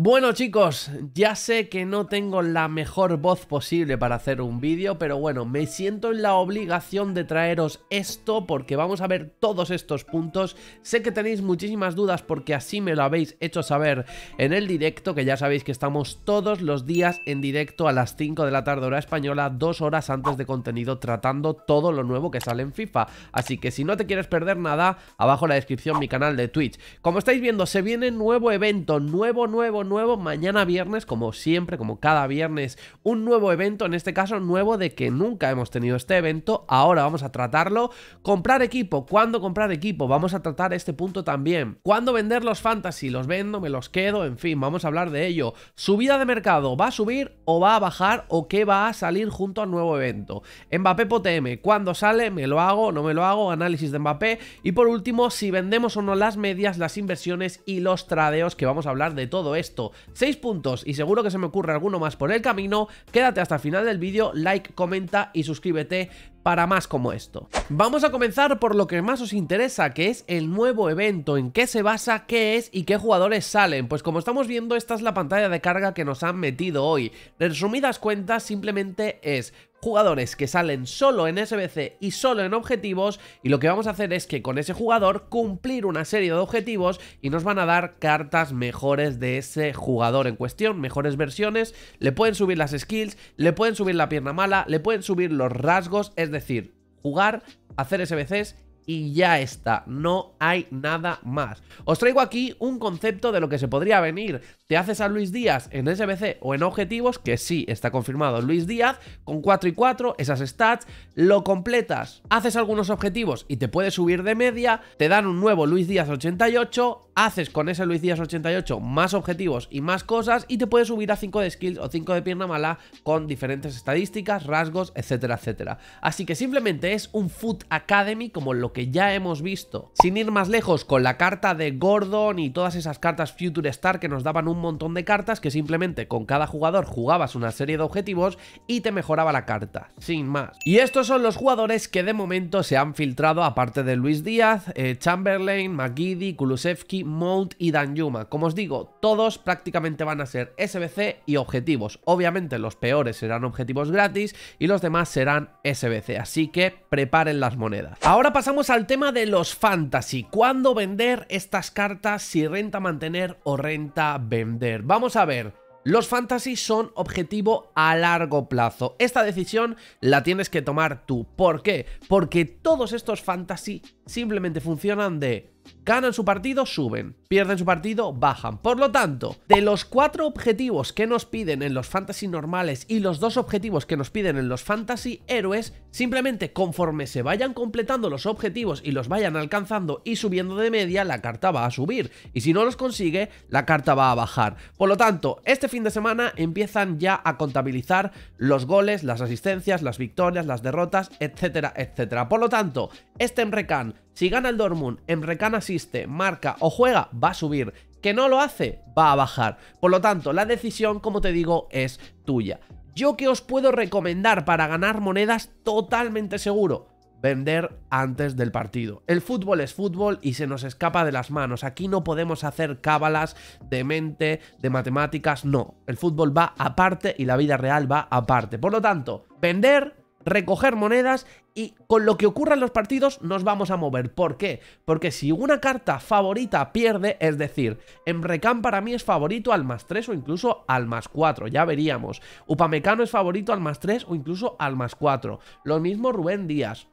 Bueno chicos, ya sé que no tengo la mejor voz posible para hacer un vídeo, pero bueno, me siento en la obligación de traeros esto porque vamos a ver todos estos puntos. Sé que tenéis muchísimas dudas porque así me lo habéis hecho saber en el directo, que ya sabéis que estamos todos los días en directo a las 5 de la tarde hora española, 2 horas antes de contenido, tratando todo lo nuevo que sale en FIFA. Así que si no te quieres perder nada, abajo en la descripción mi canal de Twitch. Como estáis viendo, se viene nuevo evento, nuevo mañana viernes, como siempre, como cada viernes, un nuevo evento, en este caso nuevo de que nunca hemos tenido este evento. Ahora vamos a tratarlo. Comprar equipo, ¿cuándo comprar equipo? Vamos a tratar este punto también. ¿Cuándo vender los fantasy? ¿Los vendo? ¿Me los quedo? En fin, vamos a hablar de ello. Subida de mercado, ¿va a subir o va a bajar? ¿O qué va a salir junto al nuevo evento? Mbappé PTM, ¿cuándo sale? ¿Me lo hago? ¿No me lo hago? Análisis de Mbappé. Y por último, si vendemos o no las medias, las inversiones y los tradeos, que vamos a hablar de todo esto. 6 puntos y seguro que se me ocurre alguno más por el camino. Quédate hasta el final del vídeo, like, comenta y suscríbete para más como esto. Vamos a comenzar por lo que más os interesa, que es el nuevo evento, en qué se basa, qué es y qué jugadores salen. Pues como estamos viendo, esta es la pantalla de carga que nos han metido hoy. Resumidas cuentas, simplemente es jugadores que salen solo en SBC y solo en objetivos, y lo que vamos a hacer es que con ese jugador cumplir una serie de objetivos y nos van a dar cartas mejores de ese jugador en cuestión, mejores versiones. Le pueden subir las skills, le pueden subir la pierna mala, le pueden subir los rasgos, es decir, jugar, hacer SBCs y ya está, no hay nada más. Os traigo aquí un concepto de lo que se podría venir. Te haces a Luis Díaz en SBC o en objetivos, que sí, está confirmado Luis Díaz, con 4 y 4, esas stats, lo completas, haces algunos objetivos y te puedes subir de media, te dan un nuevo Luis Díaz 88, haces con ese Luis Díaz 88 más objetivos y más cosas y te puedes subir a 5 de skills o 5 de pierna mala con diferentes estadísticas, rasgos, etcétera, etcétera. Así que simplemente es un FUT Academy como lo que ya hemos visto. Sin ir más lejos, con la carta de Gordon y todas esas cartas Future Star que nos daban un montón de cartas, que simplemente con cada jugador jugabas una serie de objetivos y te mejoraba la carta, sin más. Y estos son los jugadores que de momento se han filtrado, aparte de Luis Díaz, Chamberlain, McGiddy, Kulusevski, Mount y Danjuma. Como os digo, todos prácticamente van a ser SBC y objetivos. Obviamente los peores serán objetivos gratis y los demás serán SBC, así que preparen las monedas. Ahora pasamos al tema de los fantasy, ¿cuándo vender estas cartas? Si renta mantener o renta vender. Vamos a ver, los fantasy son objetivo a largo plazo. Esta decisión la tienes que tomar tú. ¿Por qué? Porque todos estos fantasy simplemente funcionan de ganan su partido, suben, pierden su partido, bajan. Por lo tanto, de los 4 objetivos que nos piden en los fantasy normales y los 2 objetivos que nos piden en los fantasy héroes, simplemente conforme se vayan completando los objetivos y los vayan alcanzando y subiendo de media, la carta va a subir, y si no los consigue, la carta va a bajar. Por lo tanto, este fin de semana empiezan ya a contabilizar los goles, las asistencias, las victorias, las derrotas, etcétera, etcétera. Por lo tanto, este Emre Can, si gana el Dortmund, Emre Can asiste, marca o juega, va a subir. Que no lo hace, va a bajar. Por lo tanto, la decisión, como te digo, es tuya. ¿Yo qué os puedo recomendar para ganar monedas totalmente seguro? Vender antes del partido. El fútbol es fútbol y se nos escapa de las manos. Aquí no podemos hacer cábalas de mente, de matemáticas, no. El fútbol va aparte y la vida real va aparte. Por lo tanto, vender, recoger monedas y con lo que ocurra en los partidos nos vamos a mover. ¿Por qué? Porque si una carta favorita pierde, es decir, Emre Can para mí es favorito al +3 o incluso al +4, ya veríamos. Upamecano es favorito al +3 o incluso al +4. Lo mismo Rubén Díaz.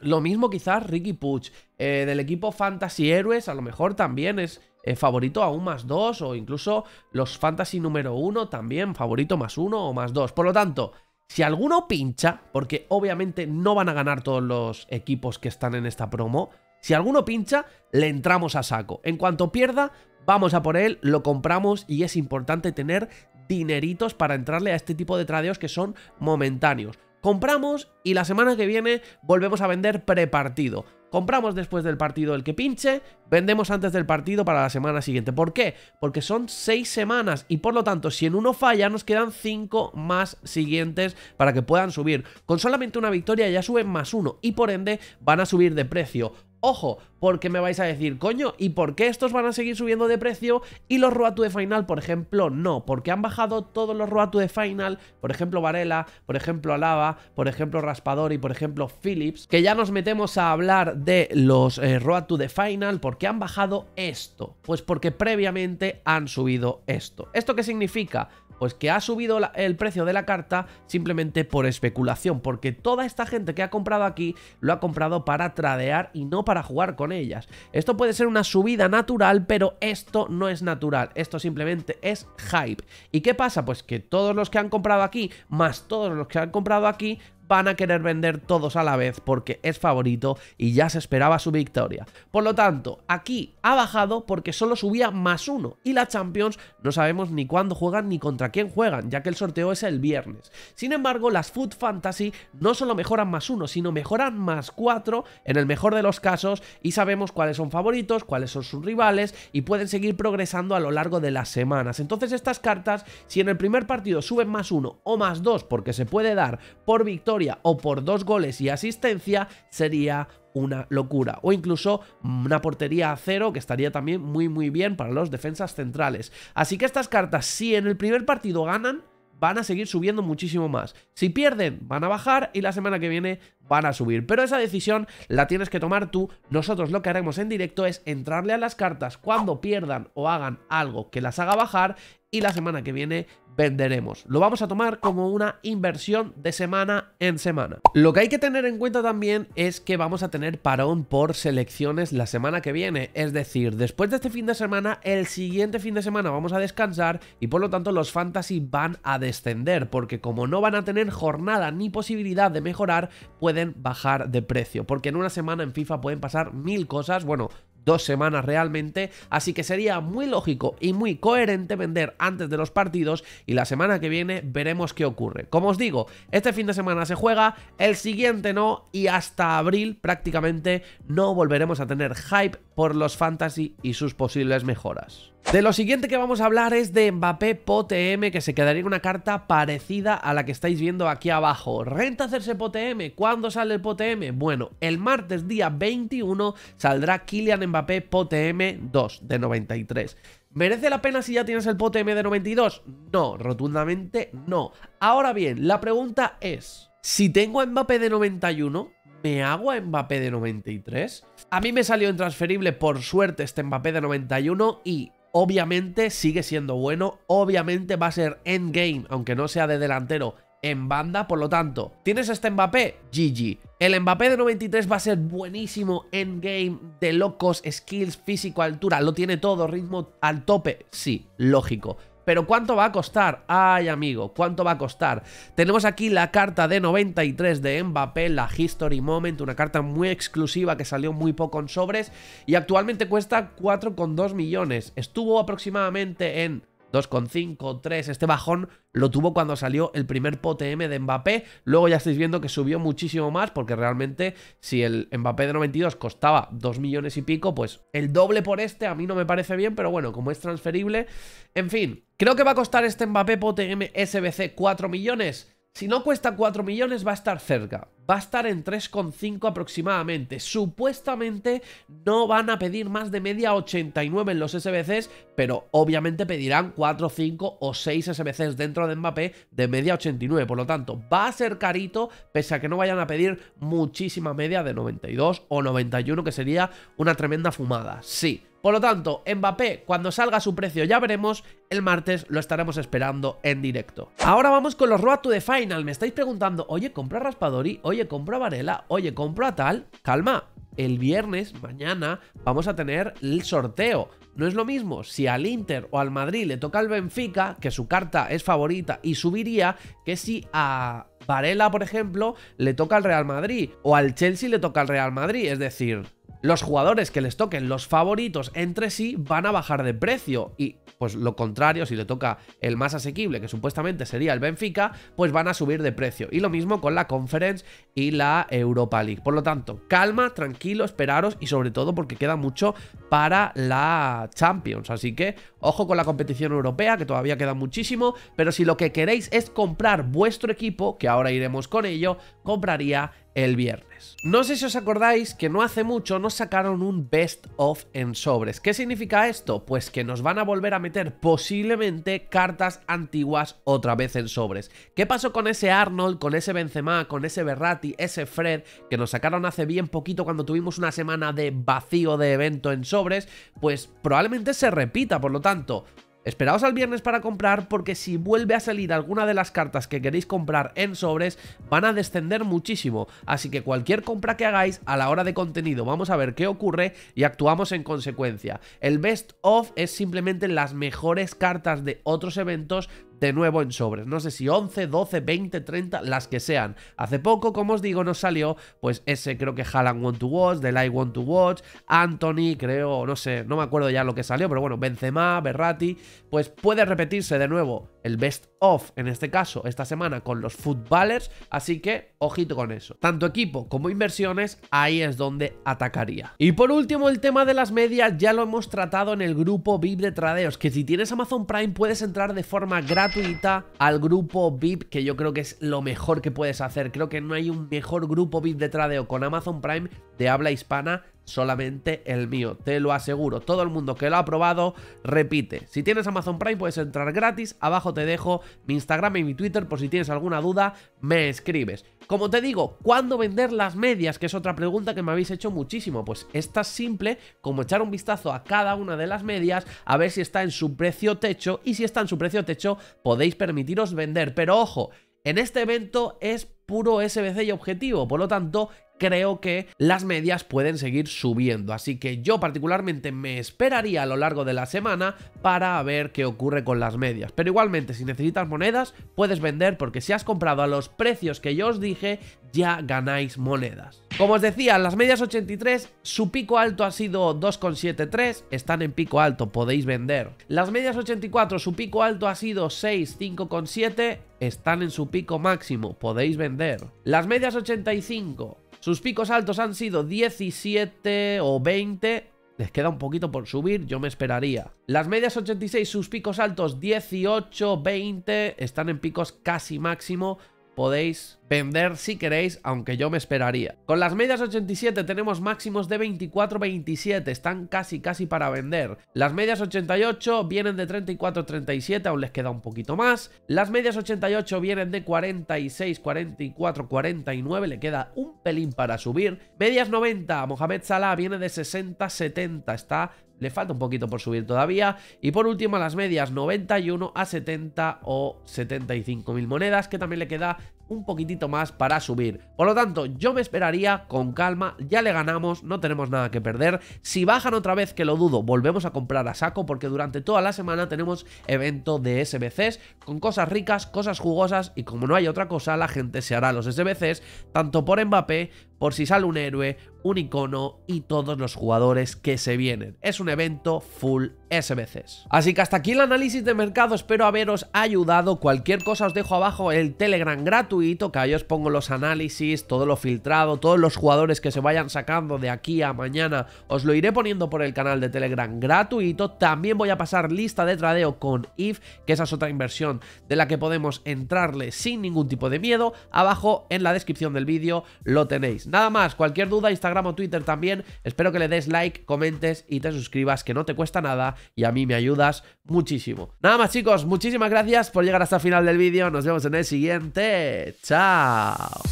Lo mismo quizás Ricky Puig. Del equipo Fantasy Héroes a lo mejor también es favorito a un +2 o incluso los Fantasy número 1 también favorito +1 o +2. Por lo tanto, si alguno pincha, porque obviamente no van a ganar todos los equipos que están en esta promo, si alguno pincha, le entramos a saco. En cuanto pierda, vamos a por él, lo compramos y es importante tener dineritos para entrarle a este tipo de tradeos que son momentáneos. Compramos y la semana que viene volvemos a vender prepartido. Compramos después del partido el que pinche, vendemos antes del partido para la semana siguiente. ¿Por qué? Porque son 6 semanas y por lo tanto si en uno falla nos quedan 5 más siguientes para que puedan subir. Con solamente una victoria ya suben +1 y por ende van a subir de precio. Ojo, porque me vais a decir, coño, ¿y por qué estos van a seguir subiendo de precio y los Road to the Final, por ejemplo, no? Porque han bajado todos los Road to the Final, por ejemplo Varela, por ejemplo Alava, por ejemplo Raspadori, por ejemplo Philips, que ya nos metemos a hablar de los Road to the Final. ¿Por qué han bajado esto? Pues porque previamente han subido esto. ¿Esto qué significa? Pues que ha subido el precio de la carta simplemente por especulación, porque toda esta gente que ha comprado aquí lo ha comprado para tradear y no para jugar con ellas. Esto puede ser una subida natural, pero esto no es natural, esto simplemente es hype. ¿Y qué pasa? Pues que todos los que han comprado aquí, más todos los que han comprado aquí, van a querer vender todos a la vez porque es favorito y ya se esperaba su victoria. Por lo tanto, aquí ha bajado porque solo subía +1 y la Champions no sabemos ni cuándo juegan ni contra quién juegan, ya que el sorteo es el viernes. Sin embargo, las FUT Fantasy no solo mejoran +1, sino mejoran +4 en el mejor de los casos, y sabemos cuáles son favoritos, cuáles son sus rivales y pueden seguir progresando a lo largo de las semanas. Entonces estas cartas, si en el primer partido suben +1 o +2 porque se puede dar por victoria o por 2 goles y asistencia, sería una locura. O incluso una portería a 0, que estaría también muy bien para los defensas centrales. Así que estas cartas, si en el primer partido ganan, van a seguir subiendo muchísimo más. Si pierden, van a bajar y la semana que viene van a subir. Pero esa decisión la tienes que tomar tú. Nosotros lo que haremos en directo es entrarle a las cartas cuando pierdan o hagan algo que las haga bajar, y la semana que viene venderemos. Lo vamos a tomar como una inversión de semana en semana. Lo que hay que tener en cuenta también es que vamos a tener parón por selecciones la semana que viene. Es decir, después de este fin de semana, el siguiente fin de semana vamos a descansar y por lo tanto los fantasy van a descender, porque como no van a tener jornada ni posibilidad de mejorar, pueden bajar de precio. Porque en una semana en FIFA pueden pasar 1000 cosas, bueno, 2 semanas realmente, así que sería muy lógico y muy coherente vender antes de los partidos, y la semana que viene veremos qué ocurre. Como os digo, este fin de semana se juega, el siguiente no, y hasta abril prácticamente no volveremos a tener hype por los fantasy y sus posibles mejoras. De lo siguiente que vamos a hablar es de Mbappé POTM, que se quedaría una carta parecida a la que estáis viendo aquí abajo. ¿Renta hacerse POTM? ¿Cuándo sale el POTM? Bueno, el martes día 21 saldrá Kylian Mbappé POTM 2 de 93. ¿Merece la pena si ya tienes el POTM de 92? No, rotundamente no. Ahora bien, la pregunta es, si tengo a Mbappé de 91... ¿me hago a Mbappé de 93? A mí me salió intransferible por suerte este Mbappé de 91 y obviamente sigue siendo bueno, obviamente va a ser endgame, aunque no sea de delantero, en banda. Por lo tanto, ¿tienes este Mbappé? GG. El Mbappé de 93 va a ser buenísimo, endgame, de locos, skills, físico, altura, lo tiene todo, ritmo al tope, sí, lógico. ¿Pero cuánto va a costar? Ay, amigo, ¿cuánto va a costar? Tenemos aquí la carta de 93 de Mbappé, la History Moment, una carta muy exclusiva que salió muy poco en sobres y actualmente cuesta 4,2 millones. Estuvo aproximadamente en 2,5, 3, este bajón lo tuvo cuando salió el primer POTM de Mbappé, luego ya estáis viendo que subió muchísimo más, porque realmente si el Mbappé de 92 costaba 2 millones y pico, pues el doble por este a mí no me parece bien, pero bueno, como es transferible, en fin. ¿Creo que va a costar este Mbappé POTM SBC 4 millones? Si no cuesta 4 millones va a estar cerca, va a estar en 3,5 aproximadamente. Supuestamente no van a pedir más de media 89 en los SBCs, pero obviamente pedirán 4, 5 o 6 SBCs dentro de Mbappé de media 89. Por lo tanto, va a ser carito, pese a que no vayan a pedir muchísima media de 92 o 91, que sería una tremenda fumada, sí. Por lo tanto, Mbappé, cuando salga su precio ya veremos, el martes lo estaremos esperando en directo. Ahora vamos con los Road to the Final. Me estáis preguntando, oye, ¿compró a Raspadori? Oye, ¿compró a Varela? Oye, ¿compró a tal? Calma, el viernes, mañana, vamos a tener el sorteo. No es lo mismo si al Inter o al Madrid le toca al Benfica, que su carta es favorita y subiría, que si a Varela, por ejemplo, le toca al Real Madrid o al Chelsea le toca al Real Madrid, es decir, los jugadores que les toquen los favoritos entre sí van a bajar de precio y pues lo contrario, si le toca el más asequible, que supuestamente sería el Benfica, pues van a subir de precio. Y lo mismo con la Conference y la Europa League. Por lo tanto, calma, tranquilo, esperaros y sobre todo porque queda mucho para la Champions. Así que ojo con la competición europea, que todavía queda muchísimo, pero si lo que queréis es comprar vuestro equipo, que ahora iremos con ello, compraría el viernes. sobres. No sé si os acordáis que no hace mucho nos sacaron un best of en sobres. ¿Qué significa esto? Pues que nos van a volver a meter posiblemente cartas antiguas otra vez en sobres. ¿Qué pasó con ese Arnold, con ese Benzema, con ese Verratti, ese Fred, que nos sacaron hace bien poquito cuando tuvimos una semana de vacío de evento en sobres? Pues probablemente se repita, por lo tanto... esperaos al viernes para comprar, porque si vuelve a salir alguna de las cartas que queréis comprar en sobres, van a descender muchísimo. Así que cualquier compra que hagáis a la hora de contenido, vamos a ver qué ocurre y actuamos en consecuencia. El best of es simplemente las mejores cartas de otros eventos de nuevo en sobres, no sé si 11, 12, 20, 30, las que sean. Hace poco, como os digo, nos salió pues ese, creo que Haaland Want to Watch, Delay Want to Watch, Anthony, creo, no sé, no me acuerdo ya lo que salió, pero bueno, Benzema, Verratti, pues puede repetirse de nuevo el best of, en este caso, esta semana con los footballers, así que ojito con eso. Tanto equipo como inversiones, ahí es donde atacaría. Y por último, el tema de las medias ya lo hemos tratado en el grupo VIP de tradeos, que si tienes Amazon Prime puedes entrar de forma gratuita al grupo VIP, que yo creo que es lo mejor que puedes hacer. Creo que no hay un mejor grupo VIP de tradeo con Amazon Prime de habla hispana, solamente el mío, te lo aseguro. Todo el mundo que lo ha probado repite. Si tienes Amazon Prime puedes entrar gratis. Abajo te dejo mi Instagram y mi Twitter por si tienes alguna duda, me escribes. Como te digo, ¿cuándo vender las medias? Que es otra pregunta que me habéis hecho muchísimo. Pues es tan simple como echar un vistazo a cada una de las medias, a ver si está en su precio techo, y si está en su precio techo podéis permitiros vender. Pero ojo, en este evento es puro SBC y objetivo, por lo tanto creo que las medias pueden seguir subiendo, así que yo particularmente me esperaría a lo largo de la semana para ver qué ocurre con las medias. Pero igualmente, si necesitas monedas, puedes vender, porque si has comprado a los precios que yo os dije, ya ganáis monedas. Como os decía, las medias 83, su pico alto ha sido 2,73, están en pico alto, podéis vender. Las medias 84, su pico alto ha sido 6,5,7, están en su pico máximo, podéis vender. Las medias 85... sus picos altos han sido 17 o 20, les queda un poquito por subir, yo me esperaría. Las medias 86, sus picos altos 18, 20, están en picos casi máximo, podéis vender si queréis, aunque yo me esperaría. Con las medias 87 tenemos máximos de 24, 27, están casi para vender. Las medias 88 vienen de 34, 37, aún les queda un poquito más. Las medias 88 vienen de 46, 44, 49, le queda un pelín para subir. Medias 90, Mohamed Salah viene de 60, 70, le falta un poquito por subir todavía. Y por último, las medias 91 a 70 o 75.000 monedas, que también le queda un poquitito más para subir. Por lo tanto, yo me esperaría con calma, ya le ganamos, no tenemos nada que perder. Si bajan otra vez, que lo dudo, volvemos a comprar a saco, porque durante toda la semana tenemos evento de SBCs con cosas ricas, cosas jugosas, y como no hay otra cosa, la gente se hará los SBCs, tanto por Mbappé, por si sale un héroe, un icono y todos los jugadores que se vienen. Es un evento full SBCs. Así que hasta aquí el análisis de mercado, espero haberos ayudado. Cualquier cosa os dejo abajo el Telegram gratuito, que ahí os pongo los análisis, todo lo filtrado, todos los jugadores que se vayan sacando de aquí a mañana, os lo iré poniendo por el canal de Telegram gratuito. También voy a pasar lista de tradeo con IF, que esa es otra inversión de la que podemos entrarle sin ningún tipo de miedo. Abajo en la descripción del vídeo lo tenéis. Nada más, cualquier duda, Instagram o Twitter también. Espero que le des like, comentes y te suscribas, que no te cuesta nada y a mí me ayudas muchísimo. Nada más, chicos, muchísimas gracias por llegar hasta el final del vídeo. Nos vemos en el siguiente. ¡Chao!